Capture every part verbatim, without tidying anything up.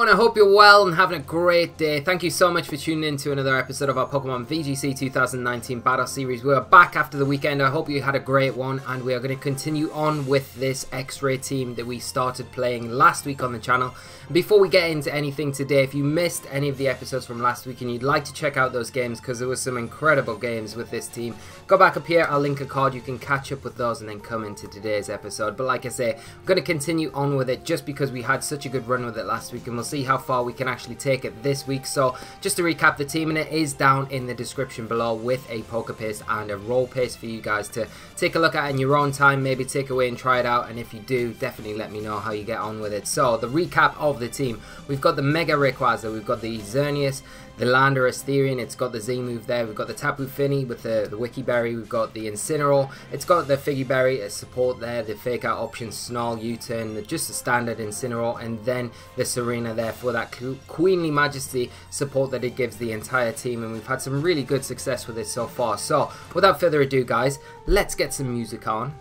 everyone, I hope you're well and having a great day. Thank you so much for tuning in to another episode of our Pokemon V G C twenty nineteen Battle Series. We are back after the weekend. I hope you had a great one, and we are going to continue on with this X-Ray team that we started playing last week on the channel. Before we get into anything today, if you missed any of the episodes from last week and you'd like to check out those games, because there were some incredible games with this team, go back up here, I'll link a card, you can catch up with those and then come into today's episode. But like I say, I'm going to continue on with it just because we had such a good run with it last week, and we'll see how far we can actually take it this week. So just to recap the team, and it is down in the description below with a poker paste and a roll paste for you guys to take a look at in your own time, maybe take away and try it out, and if you do, definitely let me know how you get on with it. So the recap of the team: we've got the Mega Rayquaza, we've got the Xerneas, the Landorus-Therian, it's got the Z move there, we've got the Tapu Fini with the, the Wiki Berry, we've got the Incineroar, it's got the Figgy Berry as support there, the Fake Out option, Snarl, U-turn, just the standard Incineroar, and then the Tsareena there for that Queenly Majesty support that it gives the entire team, and we've had some really good success with it so far. So without further ado guys, let's get some music on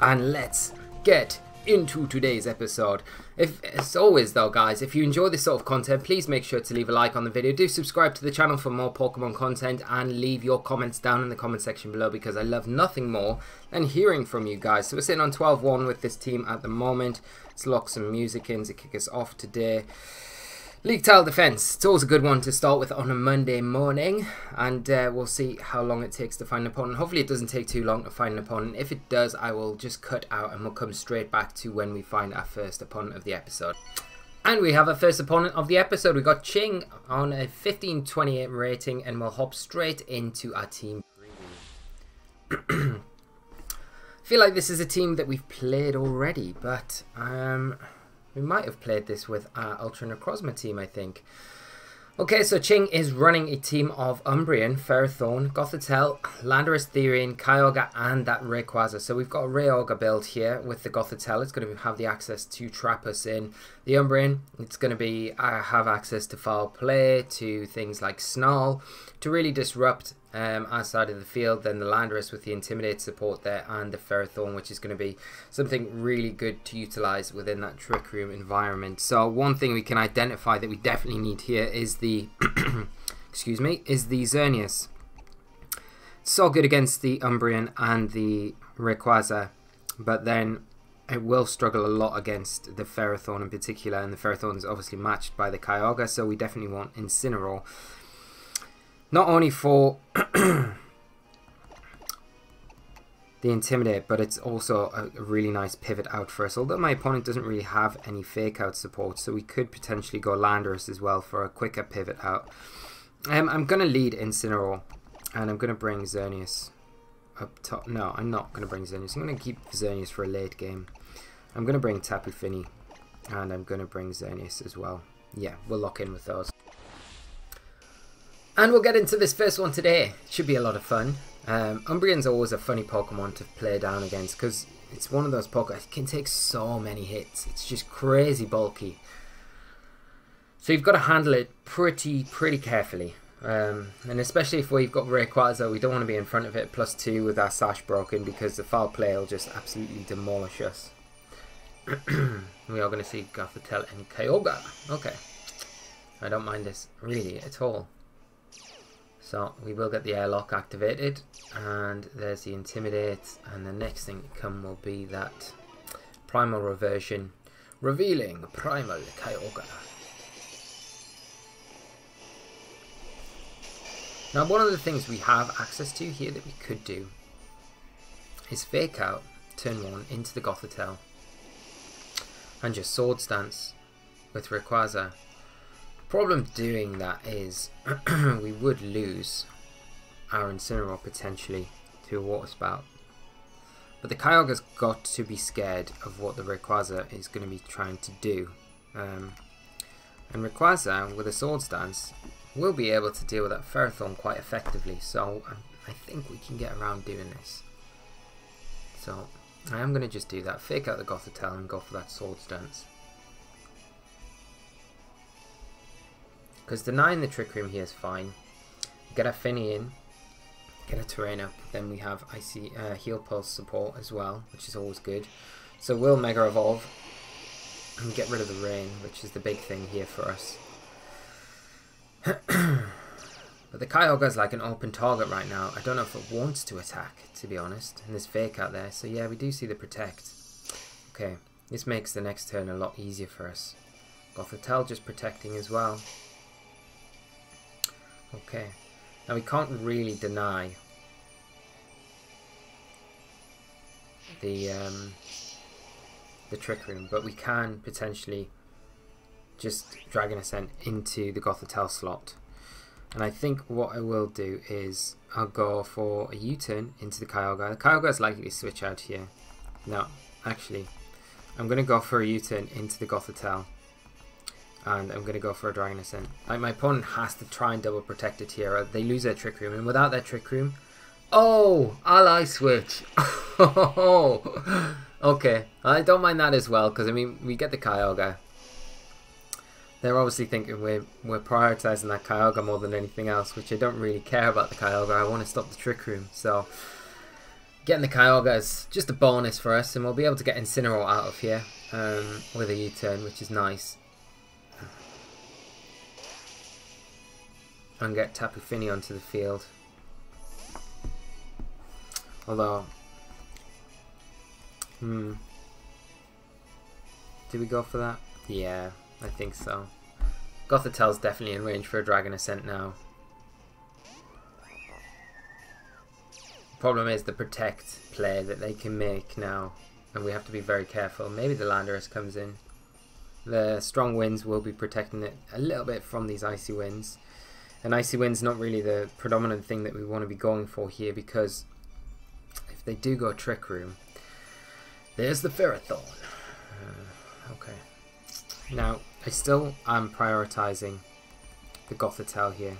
and let's get into today's episode. If, as always though guys, if you enjoy this sort of content, please make sure to leave a like on the video, do subscribe to the channel for more Pokemon content, and leave your comments down in the comment section below, because I love nothing more than hearing from you guys. So we're sitting on twelve one with this team at the moment. Let's lock some music in to kick us off today. League Tile Defense, it's always a good one to start with on a Monday morning, and uh, we'll see how long it takes to find an opponent. Hopefully it doesn't take too long to find an opponent. If it does, I will just cut out and we'll come straight back to when we find our first opponent of the episode. And we have our first opponent of the episode. We got Ching on a fifteen twenty-eight rating, and we'll hop straight into our team. I feel like this is a team that we've played already, but um. we might have played this with our Ultra Necrozma team, I think. Okay, so Ching is running a team of Umbreon, Ferrothorn, Gothitelle, Landorus-Therian, Kyogre, and that Rayquaza. So we've got a Rayquaza build here with the Gothitelle. It's going to have the access to trap us in. The Umbreon, it's going to be uh, have access to foul play, to things like Snarl, to really disrupt Um, our side of the field. Then the Landorus with the Intimidate support there, and the Ferrothorn, which is going to be something really good to utilise within that Trick Room environment. So one thing we can identify that we definitely need here is the excuse me, is the Xerneas. So good against the Umbreon and the Rayquaza, but then it will struggle a lot against the Ferrothorn in particular, and the Ferrothorn is obviously matched by the Kyogre, so we definitely want Incineroar. Not only for the Intimidate, but it's also a really nice pivot out for us. Although my opponent doesn't really have any Fake Out support, so we could potentially go Landorus as well for a quicker pivot out. Um, I'm going to lead Incineroar, and I'm going to bring Xerneas up top. No, I'm not going to bring Xerneas. I'm going to keep Xerneas for a late game. I'm going to bring Tapu Fini, and I'm going to bring Xerneas as well. Yeah, we'll lock in with those. And we'll get into this first one today. Should be a lot of fun. Um, Umbreon's always a funny Pokemon to play down against, because it's one of those Pokemon that can take so many hits. It's just crazy bulky. So you've got to handle it pretty, pretty carefully. Um, and especially if we've got Rayquaza, we don't want to be in front of it plus two with our Sash broken, because the foul play will just absolutely demolish us. We are going to see Gothitelle and Kyogre. Okay. I don't mind this really at all. So we will get the airlock activated, and there's the Intimidate, and the next thing to come will be that Primal Reversion, revealing Primal Kyogre. Now one of the things we have access to here that we could do is Fake Out, turn one, into the Gothitelle, and just Sword Stance with Rayquaza. Problem doing that is we would lose our Incineroar potentially to a Water Spout, but the Kyogre's got to be scared of what the Rayquaza is going to be trying to do, um, and Rayquaza with a Sword Stance will be able to deal with that Ferrothorn quite effectively, so I think we can get around doing this. So I am going to just do that, Fake Out the Gothitelle and go for that Sword Stance, because denying the Trick Room here is fine. Get a Fini in, get a Tsareena up, then we have Icy uh, Heal Pulse support as well, which is always good. So we'll Mega Evolve, and get rid of the rain, which is the big thing here for us. But the Kyogre is like an open target right now. I don't know if it wants to attack, to be honest. And there's Fake Out there, so yeah, we do see the Protect. Okay, this makes the next turn a lot easier for us. Gothitelle just protecting as well. Okay, now we can't really deny the um, the Trick Room, but we can potentially just Dragon Ascent into the Gothitelle slot. And I think what I will do is I'll go for a U-turn into the Kyogre. The Kyogre is likely to switch out here. No, actually, I'm going to go for a U-turn into the Gothitelle. And I'm going to go for a Dragon Ascent. Like, my opponent has to try and double protect it here, or they lose their Trick Room. And without their Trick Room... Oh! Ally Switch! Okay, I don't mind that as well, because, I mean, we get the Kyogre. They're obviously thinking we're, we're prioritising that Kyogre more than anything else, which I don't really care about the Kyogre. I want to stop the Trick Room, so getting the Kyogre is just a bonus for us, and we'll be able to get Incineroar out of here um, with a U-turn, which is nice. And get Tapu Fini onto the field. Although, hmm, do we go for that? Yeah. I think so. Gothitelle's definitely in range for a Dragon Ascent now. Problem is the Protect play that they can make now, and we have to be very careful. Maybe the Landorus comes in. The strong winds will be protecting it a little bit from these Icy Winds. And Icy Wind's not really the predominant thing that we want to be going for here, because if they do go Trick Room, there's the Ferrothorn. Uh, okay. Now, I still am prioritising the Gothitelle here,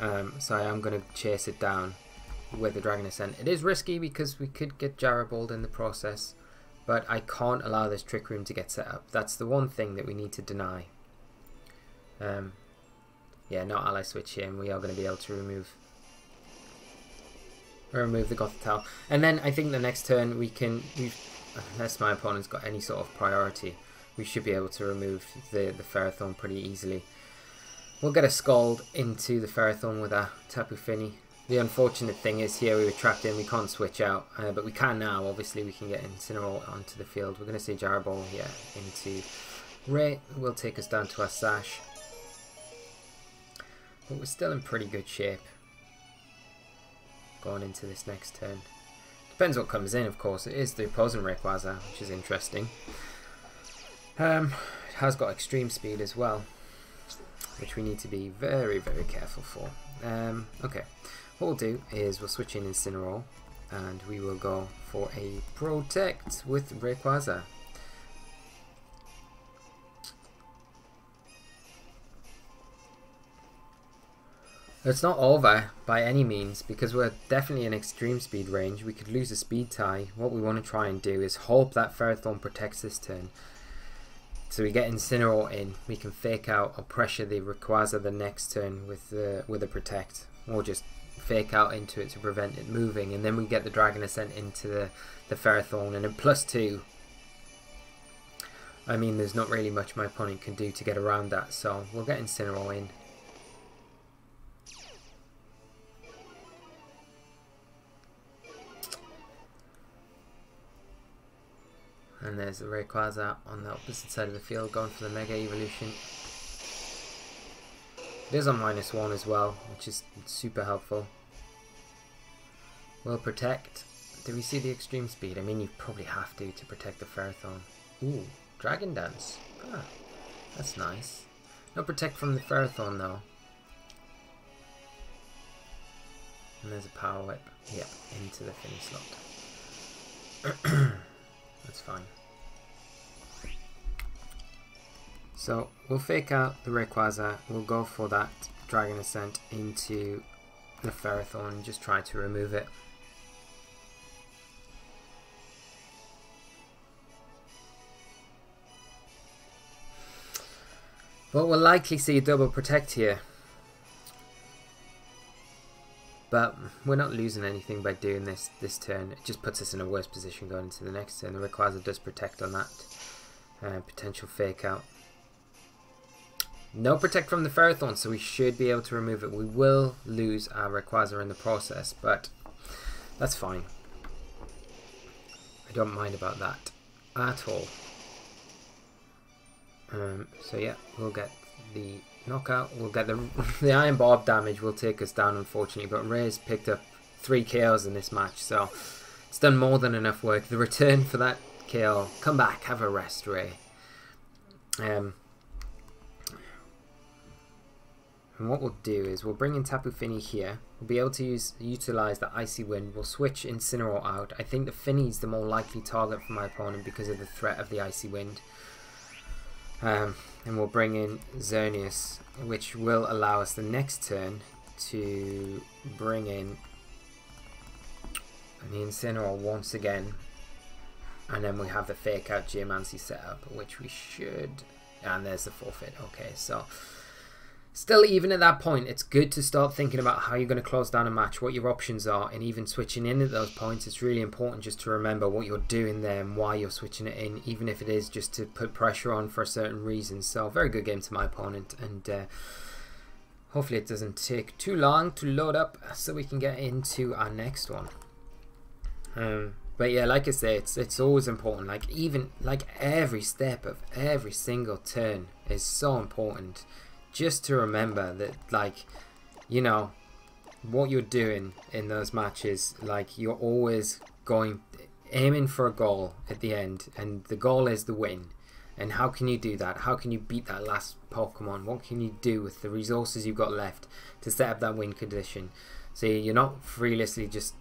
um, so I am going to chase it down with the Dragon Ascent. It is risky because we could get Jaraballed in the process, but I can't allow this Trick Room to get set up. That's the one thing that we need to deny. Um, yeah, not Ally Switch here, and we are going to be able to remove, remove the Gothitelle. And then I think the next turn we can, we've, unless my opponent's got any sort of priority, we should be able to remove the, the Ferrothorn pretty easily. We'll get a Scald into the Ferrothorn with our Tapu Fini. The unfortunate thing is here we were trapped in, we can't switch out, uh, but we can now, obviously we can get Incineroar onto the field. We're going to see Jaraball here into Ray, will take us down to our Sash. But we're still in pretty good shape going into this next turn. Depends what comes in, of course. It is the opposing Rayquaza, which is interesting. Um, it has got extreme speed as well, which we need to be very, very careful for. Um, okay, what we'll do is we'll switch in Incineroar, and we will go for a Protect with Rayquaza. It's not over by any means, because we're definitely in extreme speed range. We could lose a speed tie. What we want to try and do is hope that Ferrothorn protects this turn. So we get Incineroar in, we can Fake Out or pressure the Rayquaza the next turn with the, with a Protect. Or just Fake Out into it to prevent it moving, and then we get the Dragon Ascent into the, the Ferrothorn, and a plus two. I mean, there's not really much my opponent can do to get around that, so we'll get Incineroar in. And there's the Rayquaza on the opposite side of the field going for the Mega Evolution. It is on minus one as well, which is super helpful. We'll Protect. Do we see the extreme speed? I mean, you probably have to to protect the Ferrothorn. Ooh, Dragon Dance. Ah, that's nice. No Protect from the Ferrothorn though. And there's a Power Whip. Yep, into the Fini slot. That's fine. So we'll Fake Out the Rayquaza, we'll go for that Dragon Ascent into the Ferrothorn and just try to remove it. But we'll likely see a double Protect here. But we're not losing anything by doing this this turn. It just puts us in a worse position going into the next turn. The Rayquaza does Protect on that Uh, potential Fake Out. No Protect from the Ferrothorn, so we should be able to remove it. We will lose our Rayquaza in the process, but that's fine. I don't mind about that at all. Um, so yeah, we'll get the knockout. We'll get the, the Iron Barb damage will take us down, unfortunately, but Ray's picked up three K Os in this match, so it's done more than enough work. The return for that K O. Come back, have a rest, Ray. Um, and what we'll do is we'll bring in Tapu Fini here. We'll be able to use utilize the Icy Wind. We'll switch Incineroar out. I think the Fini's the more likely target for my opponent because of the threat of the Icy Wind. Um, and we'll bring in Xerneas, which will allow us the next turn to bring in the Incineroar once again, and then we have the Fake Out Geomancy set up, which we should, and there's the forfeit. Okay, so still even at that point, it's good to start thinking about how you're going to close down a match, what your options are, and even switching in at those points. It's really important just to remember what you're doing there and why you're switching it in, even if it is just to put pressure on for a certain reason. So very good game to my opponent, and uh, hopefully it doesn't take too long to load up so we can get into our next one. Um, but yeah, like I say, it's it's always important. Like even like every step of every single turn is so important. Just to remember that, like, you know, what you're doing in those matches, like, you're always going, aiming for a goal at the end, and the goal is the win. And how can you do that? How can you beat that last Pokemon? What can you do with the resources you've got left to set up that win condition? So you're not free-lessly just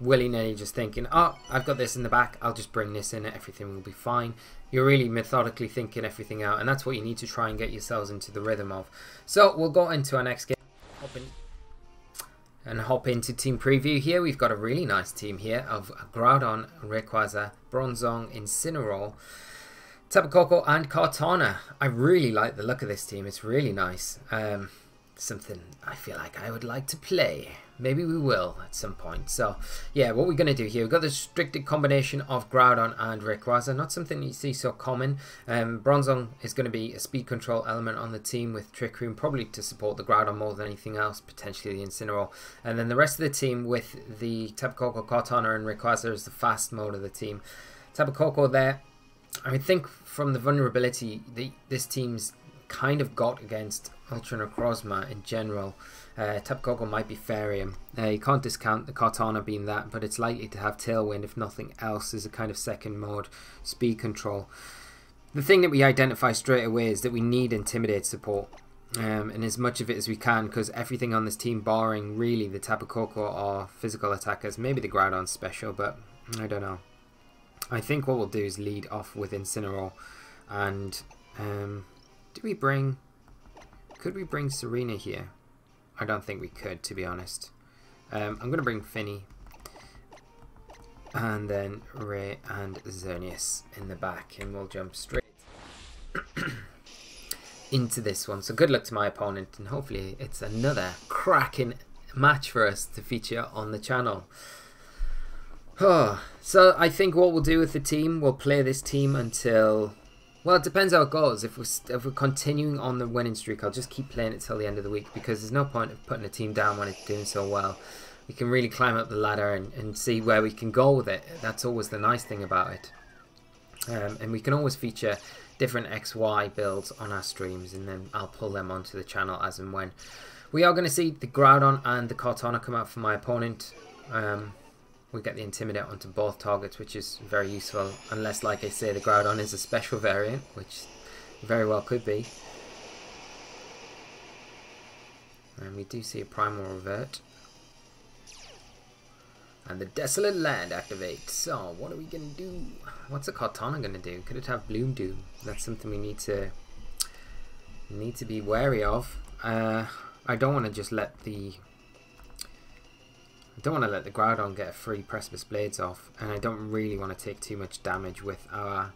willy-nilly just thinking, oh, I've got this in the back, I'll just bring this in, everything will be fine. You're really methodically thinking everything out, and that's what you need to try and get yourselves into the rhythm of. So we'll go into our next game hop in, and hop into team preview here. We've got a really nice team here of Groudon, Rayquaza, Bronzong, Incineroar, Tapu Koko and Kartana. I really like the look of this team, it's really nice. Um, something I feel like I would like to play. Maybe we will at some point. So yeah, what we're going to do here, we've got the restricted combination of Groudon and Rayquaza, not something you see so common. Um, Bronzong is going to be a speed control element on the team with Trick Room, probably to support the Groudon more than anything else, potentially the Incineroar. And then the rest of the team with the Tapu Koko, Kartana and Rayquaza is the fast mode of the team. Tapu Koko there, I would think from the vulnerability the, this team's kind of got against Ultra Necrozma in general. Uh, Tapu Koko might be Ferium. Uh, you can't discount the Kartana being that, but it's likely to have Tailwind if nothing else as a kind of second mode speed control. The thing that we identify straight away is that we need Intimidate support, um, and as much of it as we can, because everything on this team barring really the Tapu Koko are physical attackers, maybe the Groudon's special, but I don't know. I think what we'll do is lead off with Incineroar, and um, do we bring... could we bring Tsareena here? I don't think we could, to be honest. Um, I'm going to bring Fini, and then Ray and Xerneas in the back, and we'll jump straight into this one. So good luck to my opponent, and hopefully it's another cracking match for us to feature on the channel. Oh, so I think what we'll do with the team, we'll play this team until... well, it depends how it goes. If we're, if we're continuing on the winning streak, I'll just keep playing it till the end of the week, because there's no point of putting a team down when it's doing so well. We can really climb up the ladder and, and see where we can go with it. That's always the nice thing about it. Um, and we can always feature different X Y builds on our streams, and then I'll pull them onto the channel as and when. We are going to see the Groudon and the Kartana come out for my opponent. Um... We get the Intimidate onto both targets, which is very useful, unless, like I say, the Groudon is a special variant, which very well could be. And we do see a Primal Revert. And the Desolate Land activates. So, what are we going to do? What's a Kartana going to do? Could it have Bloom Doom? That's something we need to need to be wary of. Uh, I don't want to just let the... I don't want to let the Groudon get a free Precipice Blades off, and I don't really want to take too much damage with our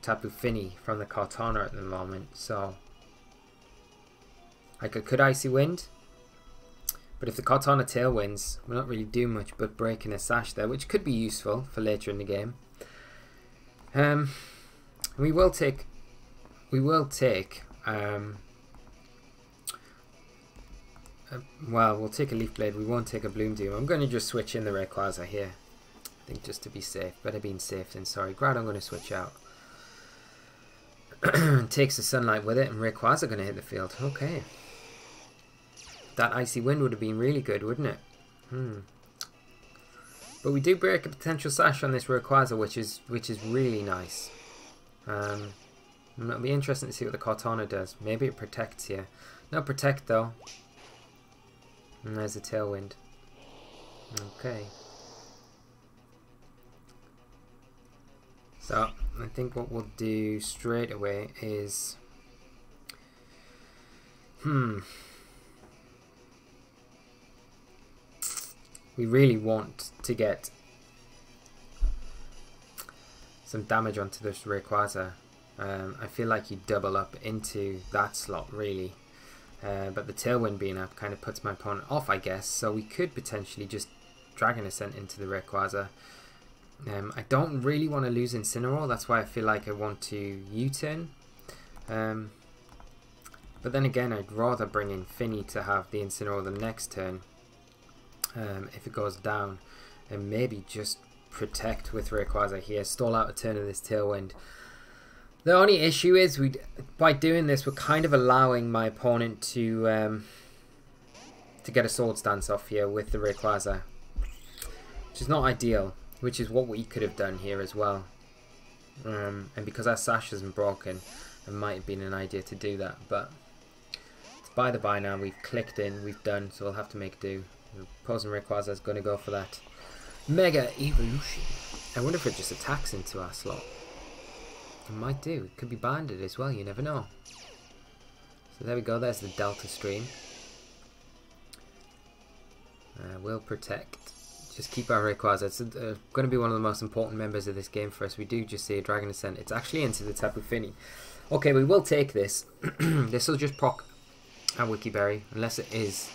Tapu Fini from the Kartana at the moment, so I could, could Icy Wind, but if the Kartana Tailwinds, we're not really doing much but breaking a Sash there, which could be useful for later in the game. Um, We will take, we will take, um, uh, well, we'll take a Leaf Blade, we won't take a Bloom Doom. I'm going to just switch in the Rayquaza here, I think, just to be safe. Better being safe than sorry. Groudon, I'm going to switch out. Takes the Sunlight with it, and Rayquaza going to hit the field. Okay. That Icy Wind would have been really good, wouldn't it? Hmm. But we do break a potential Sash on this Rayquaza, which is which is really nice. Um, it'll be interesting to see what the Kartana does. Maybe it protects here. No Protect, though. And there's a Tailwind. Okay. So, I think what we'll do straight away is... Hmm... We really want to get some damage onto this Rayquaza. Um, I feel like you double up into that slot, really. Uh, but the Tailwind being up kind of puts my opponent off, I guess. So we could potentially just Dragon Ascent into the Rayquaza. Um, I don't really want to lose Incineroar. That's why I feel like I want to U-turn. Um, but then again, I'd rather bring in Fini to have the Incineroar the next turn. Um, if it goes down, and maybe just protect with Rayquaza here, stall out a turn of this Tailwind. The only issue is we, by doing this, we're kind of allowing my opponent to um, to get a Sword Stance off here with the Rayquaza, which is not ideal. Which is what we could have done here as well. Um, and because our Sash isn't broken, it might have been an idea to do that. But it's by the by now. We've clicked in, we've done, so we'll have to make do. Opposing Rayquaza is going to go for that Mega Evolution. I wonder if it just attacks into our slot. It might do. It could be banded as well, you never know. So there we go, there's the Delta Stream. Uh, we'll protect. Just keep our Rayquaza. It's uh, going to be one of the most important members of this game for us. We do just see a Dragon Ascent. It's actually into the Tapu Fini. Okay, we will take this. This will just proc our Wiki Berry, unless it is...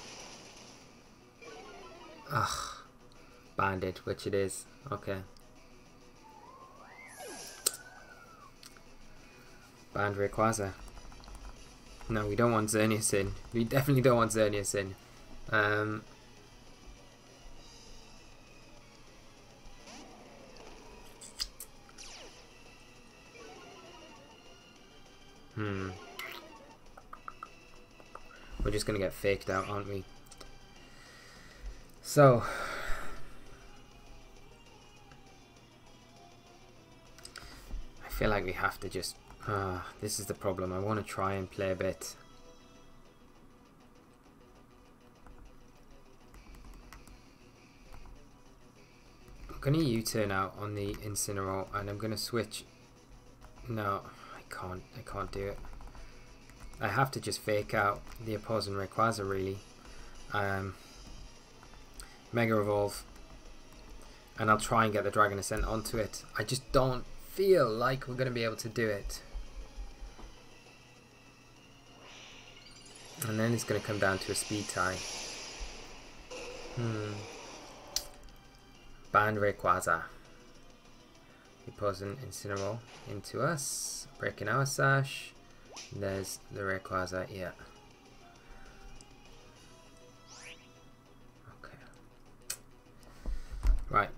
Ugh, banded, which it is. Okay. Banned Rayquaza. No, we don't want Xerneas in. We definitely don't want Xerneas in. Um, hmm. We're just going to get faked out, aren't we? So, I feel like we have to just, uh, this is the problem. I want to try and play a bit. I'm going to U-turn out on the Incineroar and I'm going to switch. No, I can't, I can't do it. I have to just fake out the opposing Rayquaza really. Um... Mega Evolve, and I'll try and get the Dragon Ascent onto it. I just don't feel like we're going to be able to do it. And then it's going to come down to a speed tie. Hmm. Banned Rayquaza. He pours an Incineroar into us, breaking our Sash. There's the Rayquaza, yeah. Right,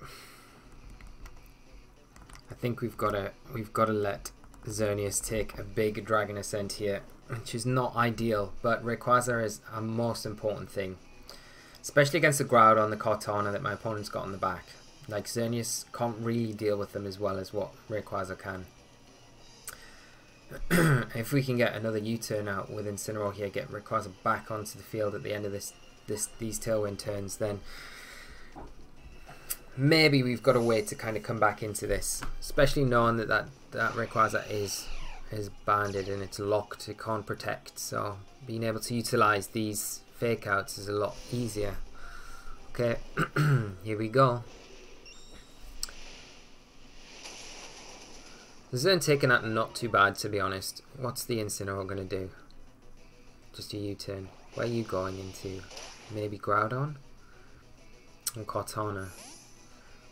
I think we've got to we've got to let Xerneas take a big Dragon Ascent here, which is not ideal. But Rayquaza is our most important thing, especially against the Groudon, the Kartana that my opponent's got on the back. Like Xerneas can't really deal with them as well as what Rayquaza can. If we can get another U-turn out with Incineroar here, get Rayquaza back onto the field at the end of this this these Tailwind turns, then. Maybe we've got a way to kind of come back into this, especially knowing that that, that Rayquaza is is banded and it's locked, it can't protect, so being able to utilise these fake outs is a lot easier. Okay, here we go. The Zern taken out, not too bad to be honest. What's the Incineroar going to do? Just a U-turn. Where are you going into? Maybe Groudon? And Cortana.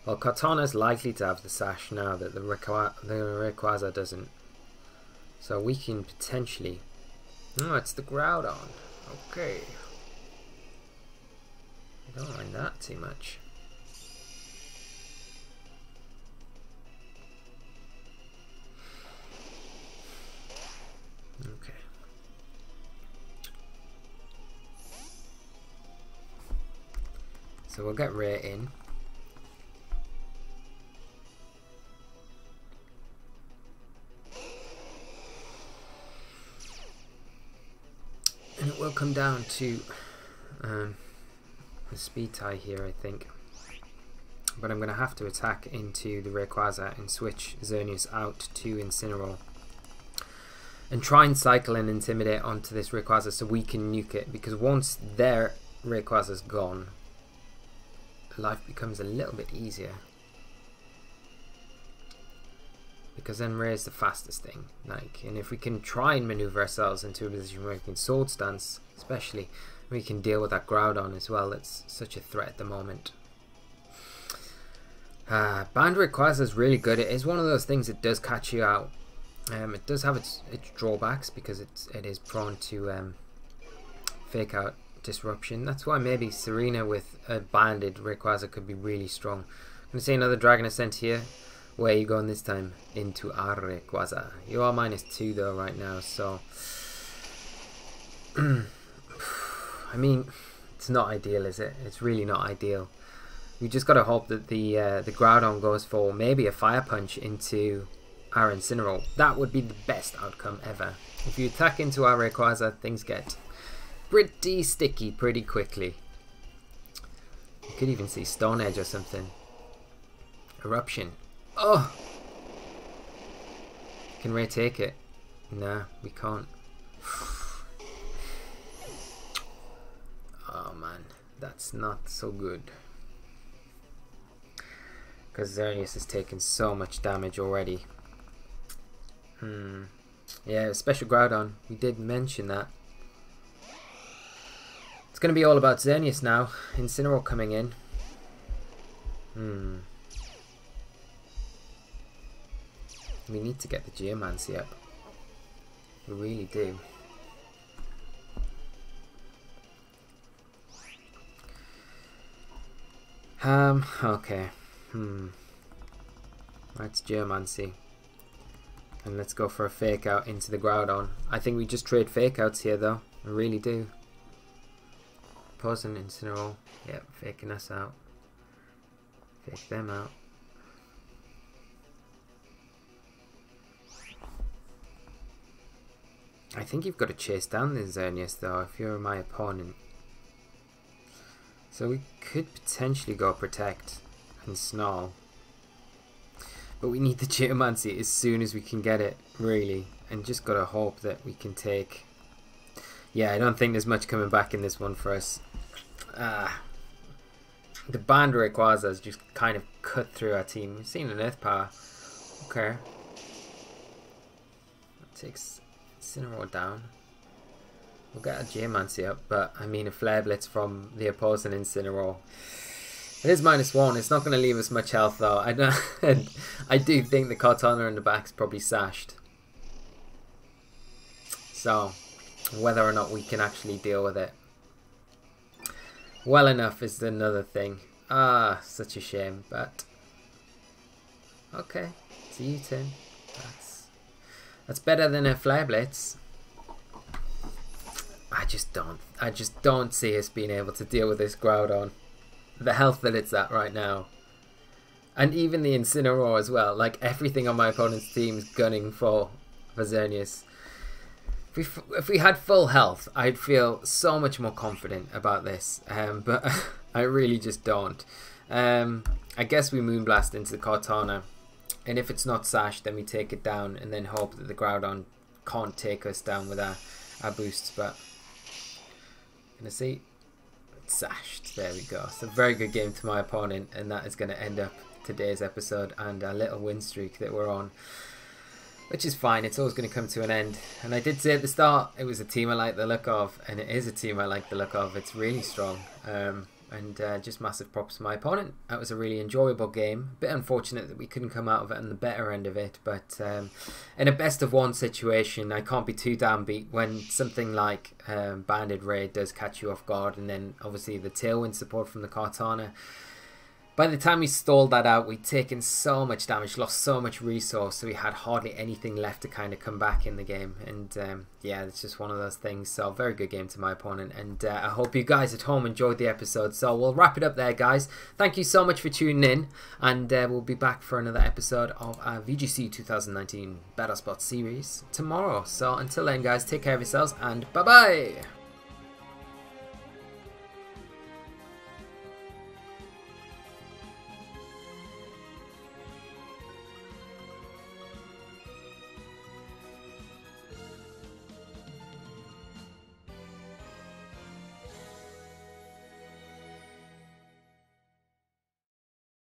Well, Cortana's likely to have the Sash now that the Rayquaza doesn't. So we can potentially... Oh, it's the Groudon. Okay. I don't mind that too much. Okay. So we'll get Rare in. And it will come down to um, the speed tie here, I think. But I'm going to have to attack into the Rayquaza and switch Xerneas out to Incineroar. And try and cycle and Intimidate onto this Rayquaza so we can nuke it. Because once their Rayquaza's gone, life becomes a little bit easier, because then Rare is the fastest thing, like, and if we can try and maneuver ourselves into a position where we can Sword Stance, especially, we can deal with that Groudon as well. It's such a threat at the moment. uh, Banded Rayquaza is really good. It is one of those things that does catch you out. Um, it does have its, its drawbacks, because it's, it is prone to um, Fake Out, Disruption. That's why maybe Tsareena with a Banded Rayquaza could be really strong. I'm going to say another Dragon Ascent here. Where are you going this time? Into our Rayquaza. You are minus two though right now, so... I mean, it's not ideal, is it? It's really not ideal. We just got to hope that the uh, the Groudon goes for maybe a Fire Punch into our Incineroar. That would be the best outcome ever. If you attack into our Rayquaza, things get pretty sticky pretty quickly. You could even see Stone Edge or something. Eruption. Oh! Can Ray take it? Nah, we can't. Oh man, that's not so good. Because Xerneas has taken so much damage already. Hmm. Yeah, special Groudon. We did mention that. It's going to be all about Xerneas now. Incineroar coming in. Hmm. We need to get the Geomancy up. We really do. Um. Okay. Hmm. That's Geomancy. And let's go for a Fake Out into the Groudon. I think we just trade Fake Outs here, though. I really do. Poison Incineroar, yep, faking us out, fake them out. I think you've got to chase down the Xerneas though if you're my opponent. So we could potentially go Protect and Snarl. But we need the Geomancy as soon as we can get it, really, and just got to hope that we can take... Yeah, I don't think there's much coming back in this one for us. Ah, the Banded Rayquaza has just kind of cut through our team. We've seen an Earth Power. Okay. That takes Incineroar down. We'll get a Geomancy up, but I mean a Flare Blitz from the opposing Incineroar. It is minus one. It's not going to leave us much health though. I, don't I do think the Kartana in the back's probably sashed. So... whether or not we can actually deal with it well enough is another thing. Ah, such a shame, but okay, it's a U-turn. That's, that's better than a Flare Blitz. I just don't, I just don't see us being able to deal with this Groudon. The health that it's at right now. And even the Incineroar as well, like everything on my opponent's team is gunning for Xerneas. If we, f if we had full health, I'd feel so much more confident about this, um, but I really just don't. Um, I guess we Moonblast into the Kartana, and if it's not sashed, then we take it down and then hope that the Groudon can't take us down with our, our boosts, but... Gonna see? It's sashed, there we go. It's a very good game to my opponent, and that is going to end up today's episode and our little win streak that we're on. Which is fine, it's always going to come to an end. And I did say at the start, it was a team I like the look of, and it is a team I like the look of. It's really strong. Um, and uh, just massive props to my opponent. That was a really enjoyable game. A bit unfortunate that we couldn't come out of it on the better end of it, but um, in a best of one situation, I can't be too damn beat when something like um, Banded Ray does catch you off guard, and then obviously the Tailwind support from the Kartana. By the time we stalled that out, we'd taken so much damage, lost so much resource, so we had hardly anything left to kind of come back in the game. And um, yeah, it's just one of those things. So very good game to my opponent. And uh, I hope you guys at home enjoyed the episode. So we'll wrap it up there, guys. Thank you so much for tuning in. And uh, we'll be back for another episode of our V G C twenty nineteen Battle Spot series tomorrow. So until then, guys, take care of yourselves and bye-bye.